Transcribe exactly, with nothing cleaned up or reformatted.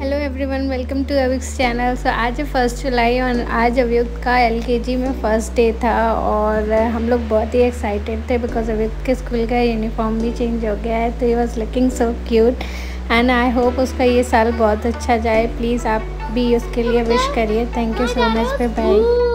Hello everyone, welcome to Avyukt channel. So आज first जुलाई और आज अव्युक्त का एल के जी में फ़र्स्ट डे था और हम लोग बहुत ही एक्साइटेड थे बिकॉज अव्युक्त के स्कूल का यूनिफॉर्म भी चेंज हो गया है। तो he was looking so cute and I hope उसका ये साल बहुत अच्छा जाए। प्लीज़ आप भी उसके लिए विश करिए। Thank you so much. Bye.